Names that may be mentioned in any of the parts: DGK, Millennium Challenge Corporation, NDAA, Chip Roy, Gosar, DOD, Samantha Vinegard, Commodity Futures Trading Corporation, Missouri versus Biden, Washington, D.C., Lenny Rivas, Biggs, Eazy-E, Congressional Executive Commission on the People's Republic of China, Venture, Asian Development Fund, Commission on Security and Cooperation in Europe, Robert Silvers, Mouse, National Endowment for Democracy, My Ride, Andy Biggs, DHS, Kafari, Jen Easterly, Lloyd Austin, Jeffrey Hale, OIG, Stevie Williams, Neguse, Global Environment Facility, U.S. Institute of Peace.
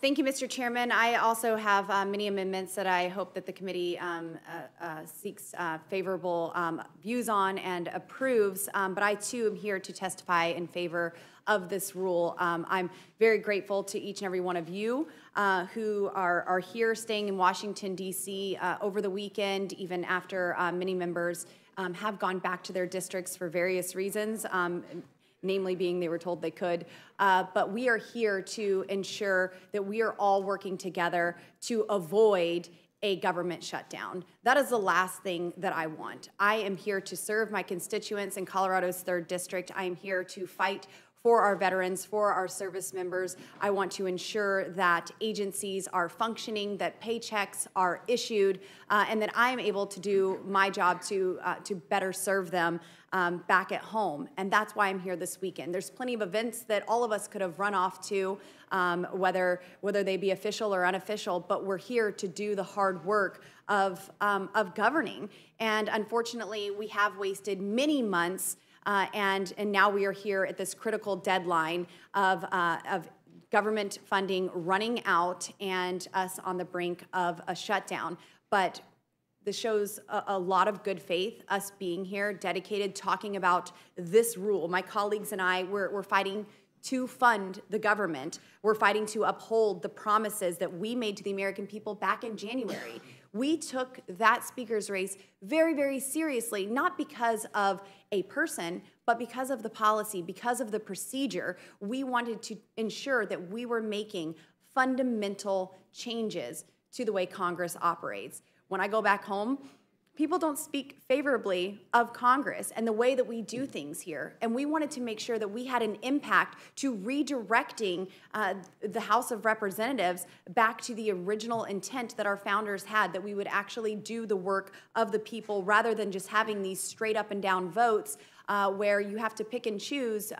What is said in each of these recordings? Thank you, Mr. Chairman. I also have many amendments that I hope that the committee seeks favorable views on and approves, but I too am here to testify in favor of this rule. I'm very grateful to each and every one of you who are here staying in Washington, D.C. Over the weekend, even after many members have gone back to their districts for various reasons, namely being they were told they could. But we are here to ensure that we are all working together to avoid a government shutdown. That is the last thing that I want. I am here to serve my constituents in Colorado's 3rd District. I am here to fight for our veterans, for our service members. I want to ensure that agencies are functioning, that paychecks are issued, and that I am able to do my job to better serve them back at home. And that's why I'm here this weekend. There's plenty of events that all of us could have run off to, whether they be official or unofficial, but we're here to do the hard work of governing. And unfortunately, we have wasted many months and now we are here at this critical deadline of government funding running out and us on the brink of a shutdown. But this shows a lot of good faith, us being here, dedicated, talking about this rule. My colleagues and I, we're fighting to fund the government. We're fighting to uphold the promises that we made to the American people back in January. We took that speaker's race very, very seriously, not because of a person, but because of the policy, because of the procedure. We wanted to ensure that we were making fundamental changes to the way Congress operates. When I go back home, people don't speak favorably of Congress and the way that we do things here. And we wanted to make sure that we had an impact to redirecting the House of Representatives back to the original intent that our founders had, that we would actually do the work of the people rather than just having these straight up and down votes where you have to pick and choose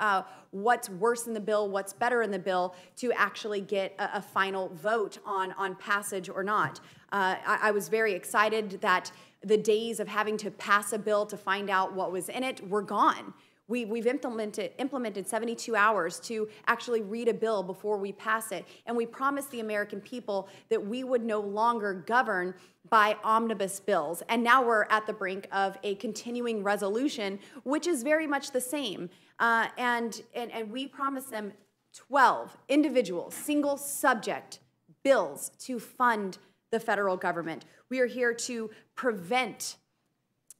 what's worse in the bill, what's better in the bill to actually get a final vote on passage or not. I was very excited that the days of having to pass a bill to find out what was in it were gone. We've implemented 72 hours to actually read a bill before we pass it. And we promised the American people that we would no longer govern by omnibus bills. And now we're at the brink of a continuing resolution, which is very much the same. And we promised them 12 individual, single subject bills to fund the federal government. We are here to prevent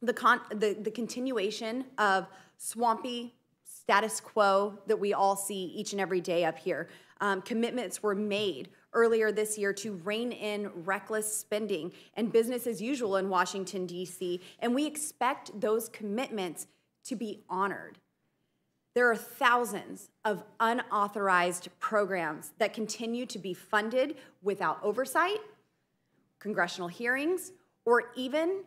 the continuation of swampy status quo that we all see each and every day up here. Commitments were made earlier this year to rein in reckless spending and business as usual in Washington, D.C., and we expect those commitments to be honored. There are thousands of unauthorized programs that continue to be funded without oversight, congressional hearings, or even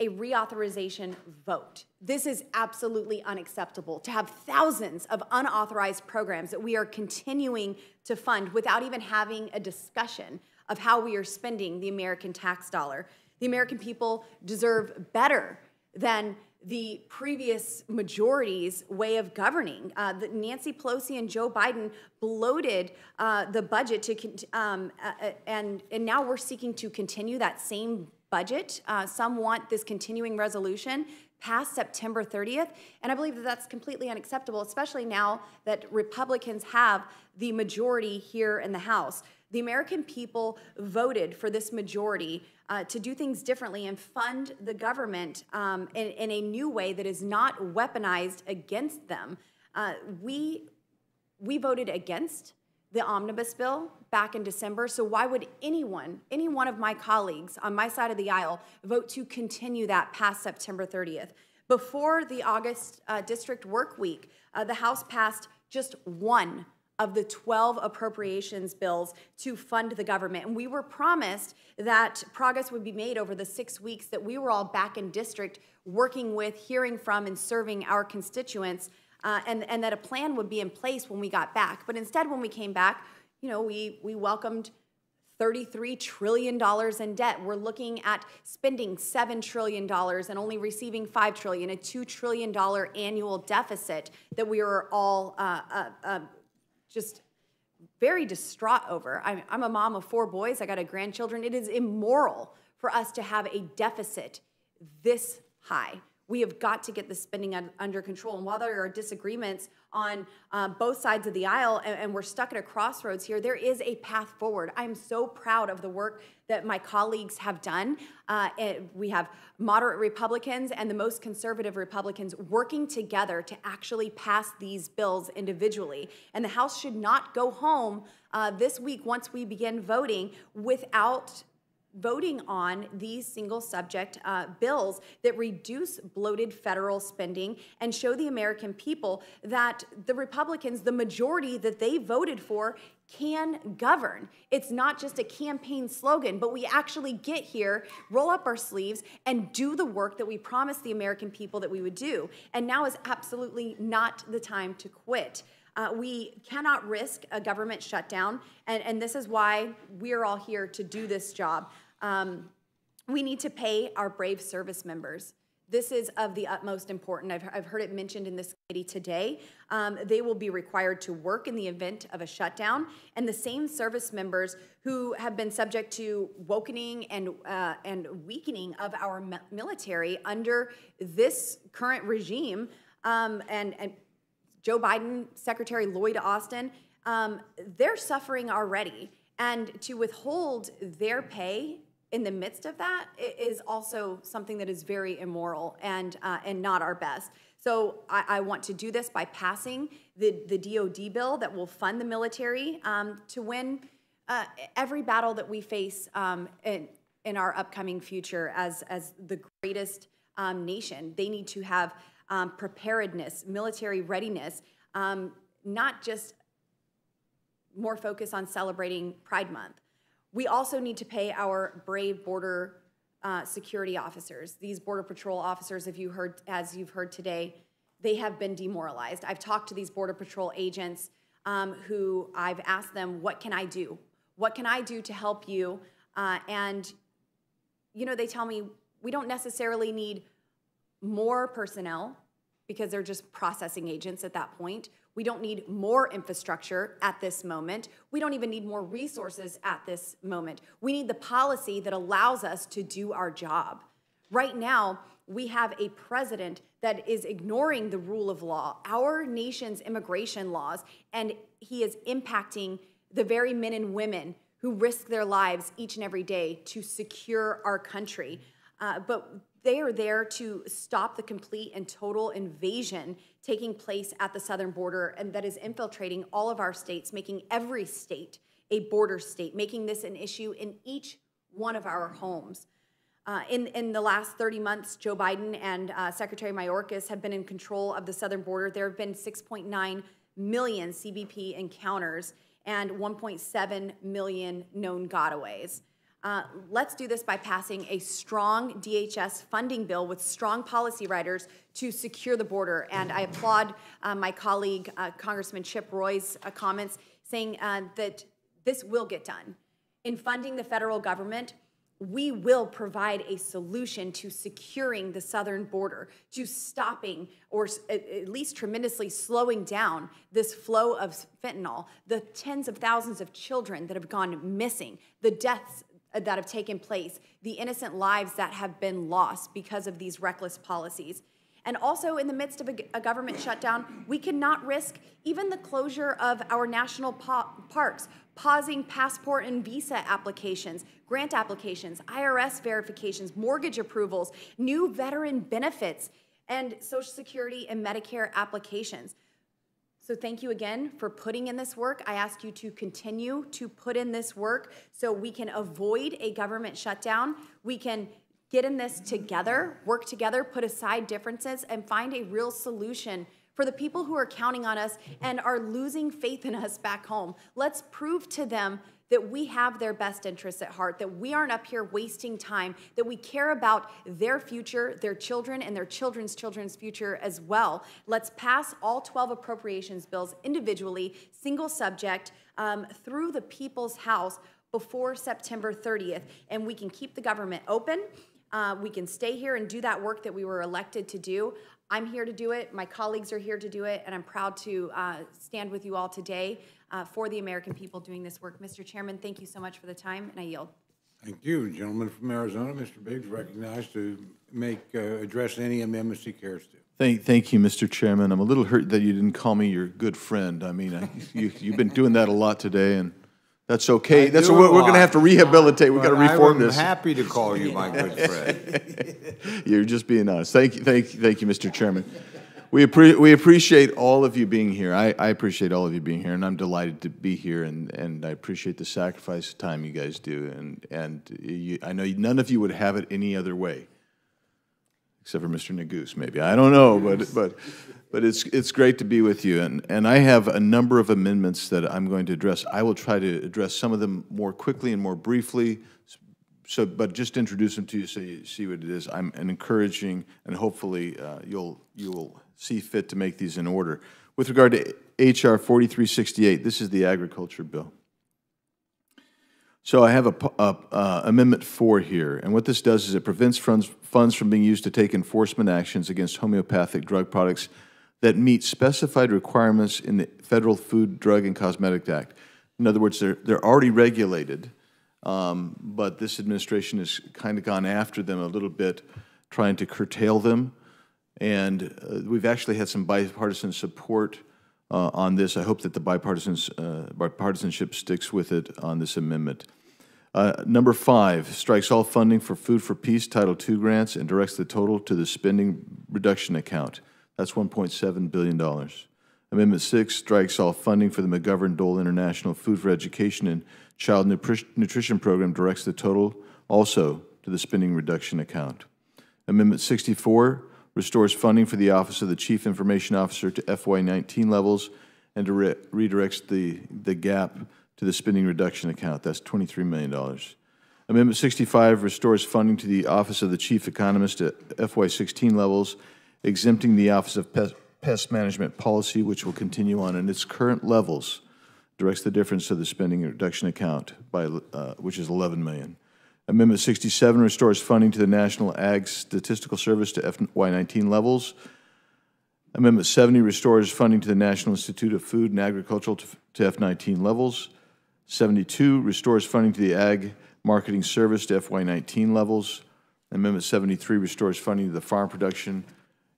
a reauthorization vote. This is absolutely unacceptable to have thousands of unauthorized programs that we are continuing to fund without even having a discussion of how we are spending the American tax dollar. The American people deserve better than the previous majority's way of governing. Nancy Pelosi and Joe Biden bloated the budget to, and now we're seeking to continue that same budget. Some want this continuing resolution past September 30th, and I believe that that's completely unacceptable, especially now that Republicans have the majority here in the House. The American people voted for this majority to do things differently and fund the government in a new way that is not weaponized against them. We voted against the omnibus bill back in December, so why would anyone, any one of my colleagues on my side of the aisle, vote to continue that past September 30th? Before the August district work week, the House passed just one of the 12 appropriations bills to fund the government. And we were promised that progress would be made over the 6 weeks that we were all back in district working with, hearing from, and serving our constituents, and that a plan would be in place when we got back. But instead, when we came back, you know, we welcomed $33 trillion in debt. We're looking at spending $7 trillion and only receiving $5 trillion, a $2 trillion annual deficit that we were all just very distraught over. I'm a mom of 4 boys. I got 4 grandchildren. It is immoral for us to have a deficit this high. We have got to get the spending under control. And while there are disagreements on both sides of the aisle, and we're stuck at a crossroads here, there is a path forward. I'm so proud of the work that my colleagues have done. We have moderate Republicans and the most conservative Republicans working together to actually pass these bills individually. And the House should not go home this week once we begin voting without voting on these single subject bills that reduce bloated federal spending and show the American people that the Republicans, the majority that they voted for, can govern. It's not just a campaign slogan, but we actually get here, roll up our sleeves, and do the work that we promised the American people that we would do. And now is absolutely not the time to quit. We cannot risk a government shutdown, and this is why we're all here to do this job. We need to pay our brave service members. This is of the utmost importance. I've heard it mentioned in this committee today. They will be required to work in the event of a shutdown, and the same service members who have been subject to wokening and weakening of our military under this current regime, and Joe Biden, Secretary Lloyd Austin, they're suffering already. And to withhold their pay in the midst of that is also something that is very immoral and not our best. So I want to do this by passing the DOD bill that will fund the military to win every battle that we face in our upcoming future as the greatest nation. They need to have preparedness, military readiness, not just more focus on celebrating Pride Month. We also need to pay our brave border security officers. These Border Patrol officers, as you've heard today, they have been demoralized. I've talked to these Border Patrol agents who I've asked them, what can I do? What can I do to help you? And you know, they tell me, we don't necessarily need more personnel because they're just processing agents at that point. We don't need more infrastructure at this moment. We don't even need more resources at this moment. We need the policy that allows us to do our job. Right now, we have a president that is ignoring the rule of law, our nation's immigration laws, and he is impacting the very men and women who risk their lives each and every day to secure our country. But they are there to stop the complete and total invasion taking place at the southern border, and that is infiltrating all of our states, making every state a border state, making this an issue in each one of our homes. In the last 30 months, Joe Biden and Secretary Mayorkas have been in control of the southern border. There have been 6.9 million CBP encounters and 1.7 million known gotaways. Let's do this by passing a strong DHS funding bill with strong policy writers to secure the border. And I applaud my colleague, Congressman Chip Roy's comments saying that this will get done. In funding the federal government, we will provide a solution to securing the southern border, to stopping or at least tremendously slowing down this flow of fentanyl, the tens of thousands of children that have gone missing, the deaths that have taken place, the innocent lives that have been lost because of these reckless policies. And also in the midst of a government shutdown, we cannot risk even the closure of our national parks, pausing passport and visa applications, grant applications, IRS verifications, mortgage approvals, new veteran benefits, and Social Security and Medicare applications. So thank you again for putting in this work. I ask you to continue to put in this work so we can avoid a government shutdown. We can get in this together, work together, put aside differences, and find a real solution for the people who are counting on us and are losing faith in us back home. Let's prove to them that we have their best interests at heart, that we aren't up here wasting time, that we care about their future, their children, and their children's children's future as well. Let's pass all 12 appropriations bills individually, single subject, through the People's House before September 30th, and we can keep the government open. We can stay here and do that work that we were elected to do. I'm here to do it, my colleagues are here to do it, and I'm proud to stand with you all today for the American people doing this work. Mr. Chairman, thank you so much for the time, and I yield. Thank you. Gentleman from Arizona, Mr. Biggs, recognized to make address any amendments he cares to. Thank you, Mr. Chairman. I'm a little hurt that you didn't call me your good friend. I mean, you've been doing that a lot today, and that's okay. That's what we're going to have to rehabilitate. We've got to reform this. I'm happy to call you my good friend. You're just being honest. Thank you, Mr. Chairman. We appreciate all of you being here. I appreciate all of you being here, and I'm delighted to be here, and I appreciate the sacrifice of time you guys do. And I know none of you would have it any other way, except for Mr. Neguse, maybe. I don't know, but it's great to be with you. And I have a number of amendments that I'm going to address. I will try to address some of them more quickly and more briefly, but just introduce them to you so you see what it is. I'm encouraging, and hopefully you will see fit to make these in order. With regard to H.R. 4368, this is the agriculture bill. So I have Amendment 4 here, and what this does is it prevents funds from being used to take enforcement actions against homeopathic drug products that meet specified requirements in the Federal Food, Drug, and Cosmetic Act. In other words, they're already regulated, but this administration has kind of gone after them a little bit, trying to curtail them. And we've actually had some bipartisan support on this. I hope that the bipartisanship sticks with it on this amendment. Number 5, strikes all funding for Food for Peace Title II grants and directs the total to the spending reduction account. That's $1.7 billion. Amendment 6 strikes all funding for the McGovern-Dole International Food for Education and Child Nutrition Program, directs the total also to the spending reduction account. Amendment 64 restores funding for the Office of the Chief Information Officer to FY19 levels and redirects the gap to the spending reduction account. That's $23 million. Amendment 65 restores funding to the Office of the Chief Economist to FY16 levels, exempting the Office of Pest Management Policy, which will continue on in its current levels, directs the difference to the spending reduction account, which is $11 million. Amendment 67 restores funding to the National Ag Statistical Service to FY19 levels. Amendment 70 restores funding to the National Institute of Food and Agriculture to F19 levels. 72 restores funding to the Ag Marketing Service to FY19 levels. Amendment 73 restores funding to the Farm Production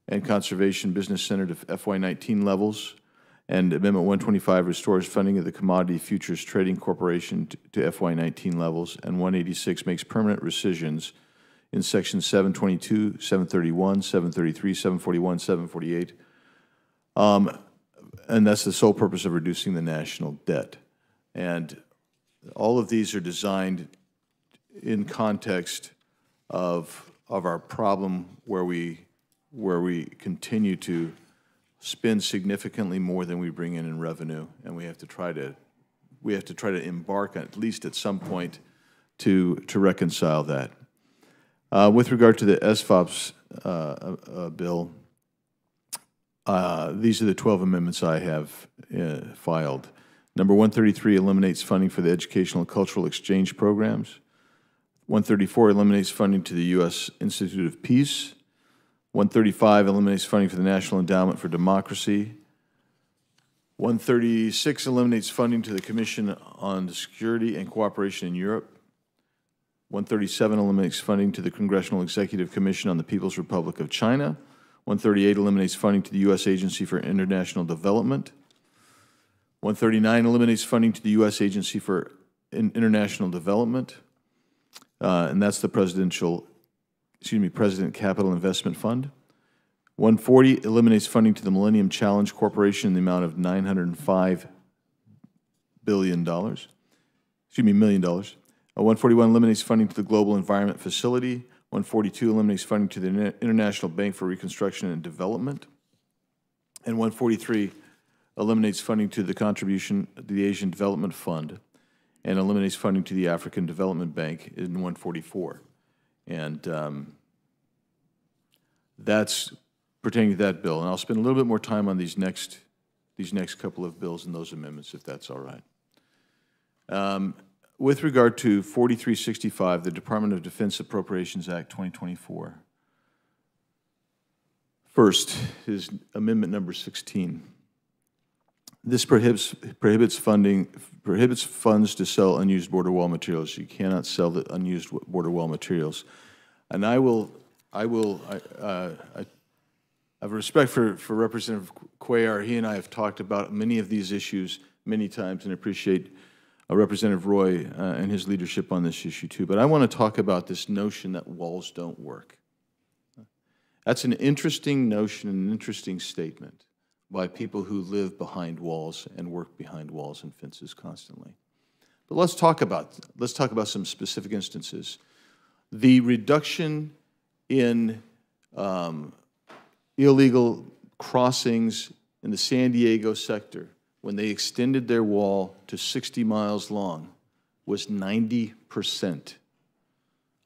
and Conservation Business Center to FY19 levels. And Amendment 125 restores funding of the Commodity Futures Trading Corporation to FY19 levels, and 186 makes permanent rescissions in Section 722, 731, 733, 741, 748, and that's the sole purpose of reducing the national debt. And all of these are designed in context of our problem where we continue to spend significantly more than we bring in revenue, and we have to try to embark at least at some point to reconcile that. With regard to the SFOPs bill, these are the 12 amendments I have filed. Number 133 eliminates funding for the Educational and Cultural Exchange Programs. 134 eliminates funding to the U.S. Institute of Peace. 135 eliminates funding for the National Endowment for Democracy. 136 eliminates funding to the Commission on Security and Cooperation in Europe. 137 eliminates funding to the Congressional Executive Commission on the People's Republic of China. 138 eliminates funding to the U.S. Agency for International Development. 139 eliminates funding to the U.S. Agency for International Development, and that's the President Capital Investment Fund. 140 eliminates funding to the Millennium Challenge Corporation in the amount of $905 million. 141 eliminates funding to the Global Environment Facility. 142 eliminates funding to the International Bank for Reconstruction and Development. And 143 eliminates funding to the contribution to the Asian Development Fund and eliminates funding to the African Development Bank in 144. And that's pertaining to that bill. And I'll spend a little bit more time on these next couple of bills and those amendments, if that's all right. With regard to 4365, the Department of Defense Appropriations Act 2024. First is amendment number 16. This prohibits funds to sell unused border wall materials. You cannot sell the unused border wall materials. And I have respect for Representative Cuellar. He and I have talked about many of these issues many times, and appreciate Representative Roy and his leadership on this issue too. But I want to talk about this notion that walls don't work. That's an interesting notion, an interesting statement by people who live behind walls and work behind walls and fences constantly. But let's talk about some specific instances. The reduction in illegal crossings in the San Diego sector, when they extended their wall to 60 miles long, was 90%.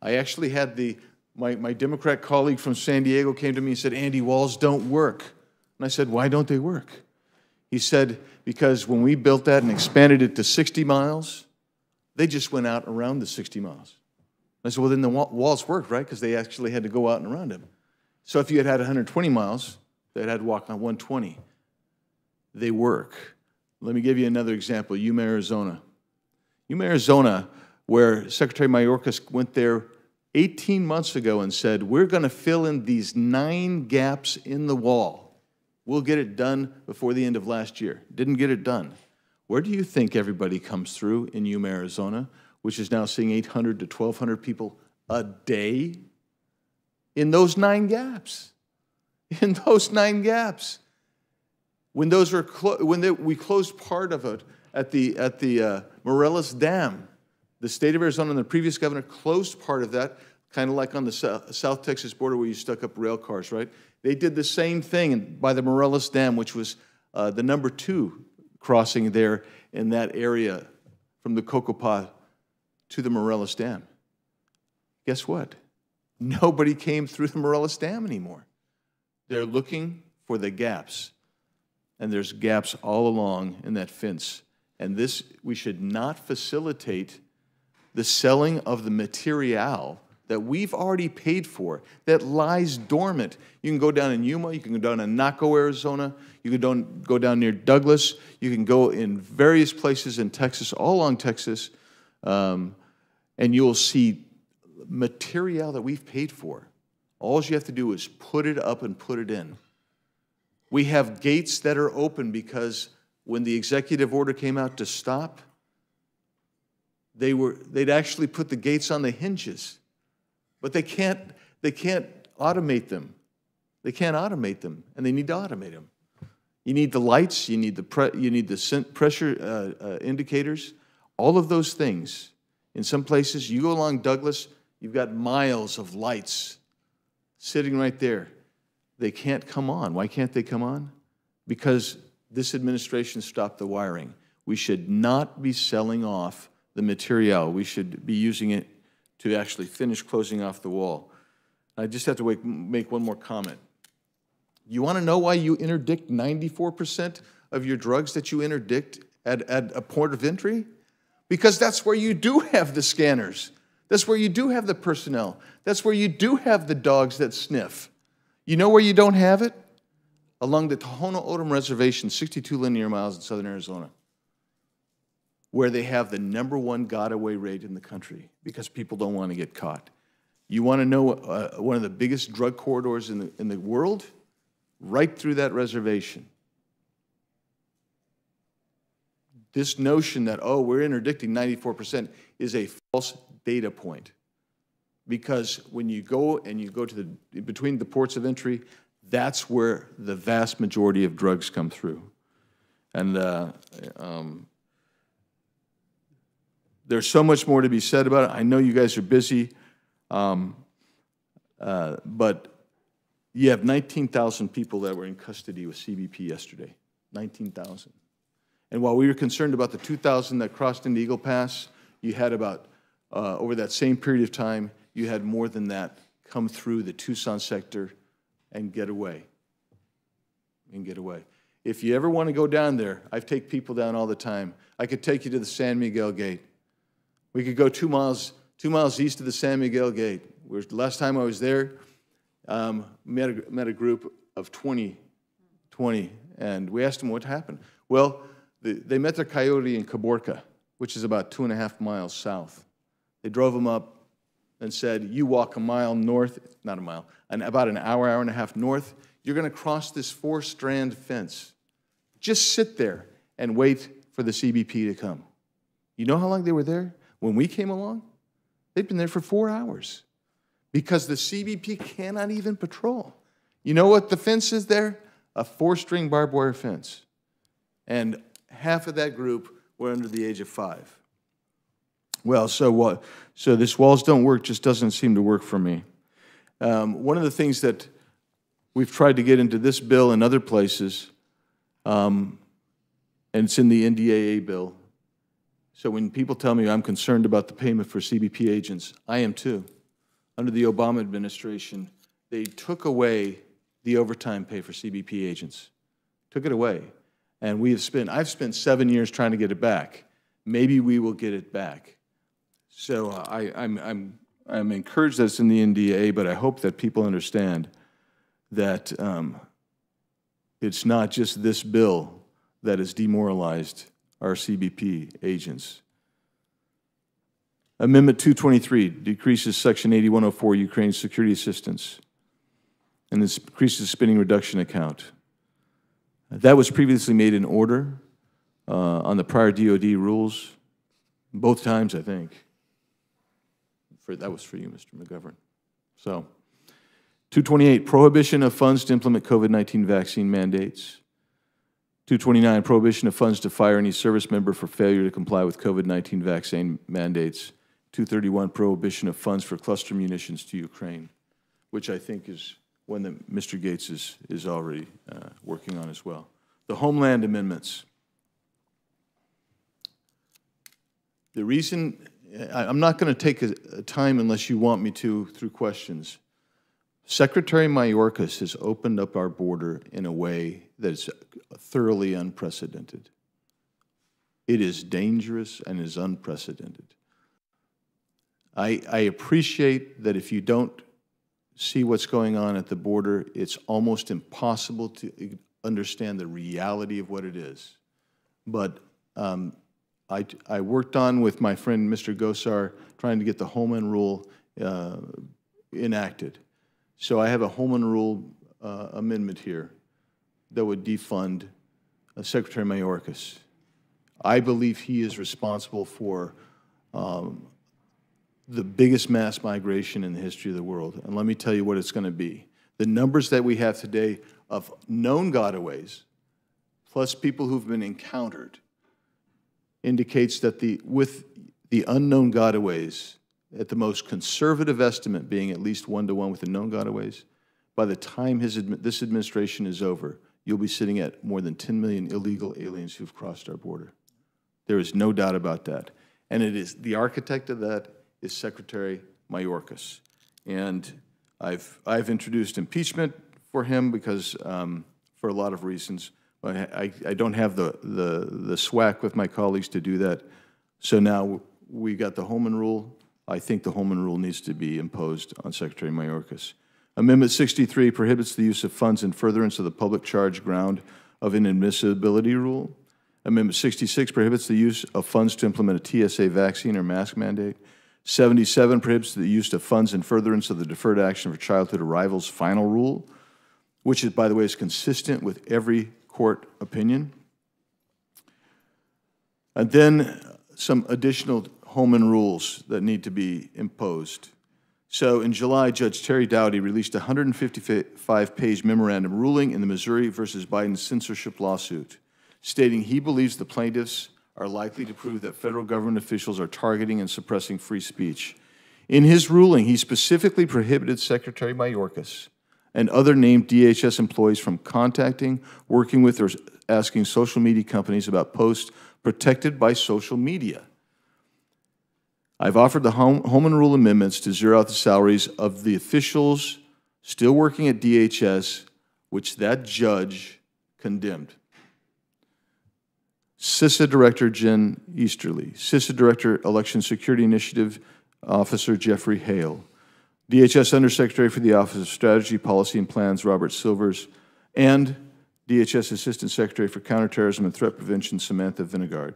I actually had my Democrat colleague from San Diego came to me and said, "Andy, walls don't work." And I said, "Why don't they work?" He said, "Because when we built that and expanded it to 60 miles, they just went out around the 60 miles." I said, "Well, then the walls worked, right? Because they actually had to go out and around them. So if you had 120 miles, they'd had to walk on 120. They work." Let me give you another example, Yuma, Arizona. Yuma, Arizona, where Secretary Mayorkas went there 18 months ago and said, "We're going to fill in these 9 gaps in the wall. We'll get it done before the end of last year." Didn't get it done. Where do you think everybody comes through in Yuma, Arizona, which is now seeing 800 to 1,200 people a day? In those 9 gaps. In those 9 gaps. When those are we closed part of it at the Morelos Dam, the state of Arizona and the previous governor closed part of that, kind of like on the South Texas border where you stuck up rail cars, right? They did the same thing by the Morelos Dam, which was the number 2 crossing there in that area from the Cocopa to the Morelos Dam. Guess what? Nobody came through the Morelos Dam anymore. They're looking for the gaps, and there's gaps all along in that fence. And this, we should not facilitate the selling of the material that we've already paid for, that lies dormant. You can go down in Yuma, you can go down in Naco, Arizona, you can go down near Douglas, you can go in various places in Texas, all along Texas, and you'll see material that we've paid for. All you have to do is put it up and put it in. We have gates that are open because when the executive order came out to stop, they'd actually put the gates on the hinges. But they can't automate them. They can't automate them, and they need to automate them. You need the lights, you need the pressure indicators, all of those things. In some places, you go along Douglas, you've got miles of lights sitting right there. They can't come on. Why can't they come on? Because this administration stopped the wiring. We should not be selling off the material. We should be using it to actually finish closing off the wall. I just have to make one more comment. You want to know why you interdict 94% of your drugs that you interdict at a port of entry? Because that's where you do have the scanners. That's where you do have the personnel. That's where you do have the dogs that sniff. You know where you don't have it? Along the Tohono O'odham Reservation, 62 linear miles in southern Arizona, where they have the number 1 got-away rate in the country because people don't want to get caught. You want to know one of the biggest drug corridors in the world? Right through that reservation. This notion that, oh, we're interdicting 94% is a false data point, because when you go to between the ports of entry, that's where the vast majority of drugs come through. And there's so much more to be said about it. I know you guys are busy, but you have 19,000 people that were in custody with CBP yesterday, 19,000. And while we were concerned about the 2,000 that crossed into Eagle Pass, you had about, over that same period of time, you had more than that come through the Tucson sector and get away, If you ever want to go down there, I take people down all the time. I could take you to the San Miguel Gate. We could go 2 miles east of the San Miguel Gate. Last time I was there, met a group of 20, and we asked them what happened. Well, they met their coyote in Caborca, which is about 2.5 miles south. They drove him up and said, you walk a mile north, not a mile, and about an hour, hour and a half north, you're going to cross this 4-strand fence. Just sit there and wait for the CBP to come. You know how long they were there? When we came along, they'd been there for 4 hours because the CBP cannot even patrol. You know what the fence is there? A 4-string barbed wire fence. And half of that group were under the age of 5. Well, so what? So this walls don't work just doesn't seem to work for me. One of the things that we've tried to get into this bill and other places, and it's in the NDAA bill. So when people tell me I'm concerned about the payment for CBP agents, I am too. Under the Obama administration, they took away the overtime pay for CBP agents. Took it away. And we have spent, I've spent 7 years trying to get it back. Maybe we will get it back. So I'm encouraged that it's in the NDAA, but I hope that people understand that it's not just this bill that has demoralized our CBP agents. Amendment 223 decreases Section 8104 Ukraine's security assistance and increases the spending reduction account. That was previously made in order on the prior DOD rules, both times, I think. That was for you, Mr. McGovern. So, 228, prohibition of funds to implement COVID-19 vaccine mandates. 229, prohibition of funds to fire any service member for failure to comply with COVID-19 vaccine mandates. 231, prohibition of funds for cluster munitions to Ukraine, which I think is one that Mr. Gates is already working on as well. The Homeland Amendments. The reason, I'm not going to take a time unless you want me to through questions. Secretary Mayorkas has opened up our border in a way that is thoroughly unprecedented. It is dangerous and is unprecedented. I appreciate that if you don't see what's going on at the border, it's almost impossible to understand the reality of what it is. But I worked on with my friend Mr. Gosar trying to get the Holman Rule enacted. So I have a Holman Rule amendment here that would defund Secretary Mayorkas. I believe he is responsible for the biggest mass migration in the history of the world. And let me tell you what it's going to be. The numbers that we have today of known gotaways, plus people who've been encountered, indicates that with the unknown gotaways, at the most conservative estimate being at least 1-to-1 with the known gotaways, by the time this administration is over, you'll be sitting at more than 10 million illegal aliens who've crossed our border. There is no doubt about that. And it is the architect of that is Secretary Mayorkas. And I've introduced impeachment for him because, for a lot of reasons, but I don't have the SWAC with my colleagues to do that. So now we got the Holman Rule. I think the Holman Rule needs to be imposed on Secretary Mayorkas. Amendment 63 prohibits the use of funds in furtherance of the public charge ground of inadmissibility rule. Amendment 66 prohibits the use of funds to implement a TSA vaccine or mask mandate. 77 prohibits the use of funds in furtherance of the Deferred Action for Childhood Arrivals final rule, which is, by the way, is consistent with every court opinion. And then some additional Holman rules that need to be imposed. So in July, Judge Terry Doughty released a 155-page memorandum ruling in the Missouri versus Biden censorship lawsuit, stating he believes the plaintiffs are likely to prove that federal government officials are targeting and suppressing free speech. In his ruling, he specifically prohibited Secretary Mayorkas and other named DHS employees from contacting, working with, or asking social media companies about posts protected by social media. I've offered the Holman Rule amendments to zero out the salaries of the officials still working at DHS, which that judge condemned. CISA Director Jen Easterly, CISA Director Election Security Initiative Officer Jeffrey Hale, DHS Undersecretary for the Office of Strategy, Policy, and Plans Robert Silvers, and DHS Assistant Secretary for Counterterrorism and Threat Prevention, Samantha Vinegard.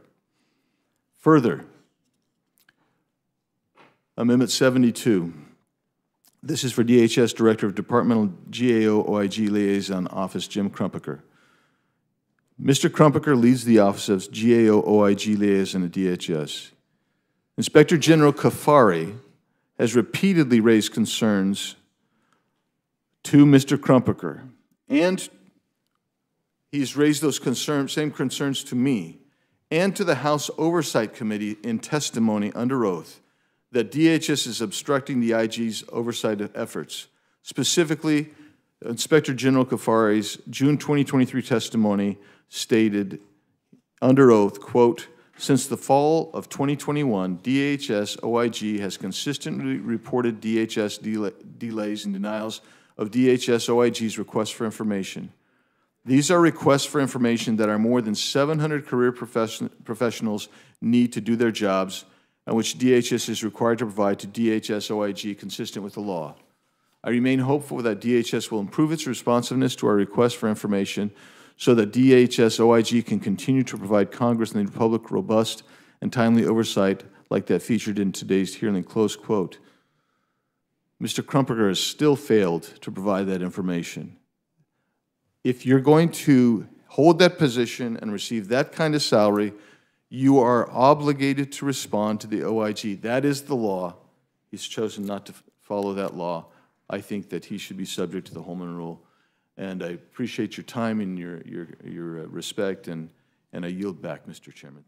Further, Amendment 72. This is for DHS Director of Departmental GAO-OIG Liaison Office, Jim Crumpacker. Mr. Crumpacker leads the Office of GAO-OIG Liaison at DHS. Inspector General Kafari has repeatedly raised concerns to Mr. Crumpacker, and he's raised those concerns, same concerns to me and to the House Oversight Committee in testimony under oath that DHS is obstructing the IG's oversight of efforts. Specifically, Inspector General Kafari's June 2023 testimony stated under oath, quote, "Since the fall of 2021, DHS OIG has consistently reported DHS delays and denials of DHS OIG's requests for information. These are requests for information that our more than 700 career professionals need to do their jobs and which DHS is required to provide to DHS OIG consistent with the law. I remain hopeful that DHS will improve its responsiveness to our requests for information so that DHS OIG can continue to provide Congress and the Republic robust and timely oversight like that featured in today's hearing," close quote. Mr. Crumpacker has still failed to provide that information. If you're going to hold that position and receive that kind of salary, you are obligated to respond to the OIG. That is the law. He's chosen not to follow that law. I think that he should be subject to the Holman Rule. And I appreciate your time and your respect, and I yield back, Mr. Chairman.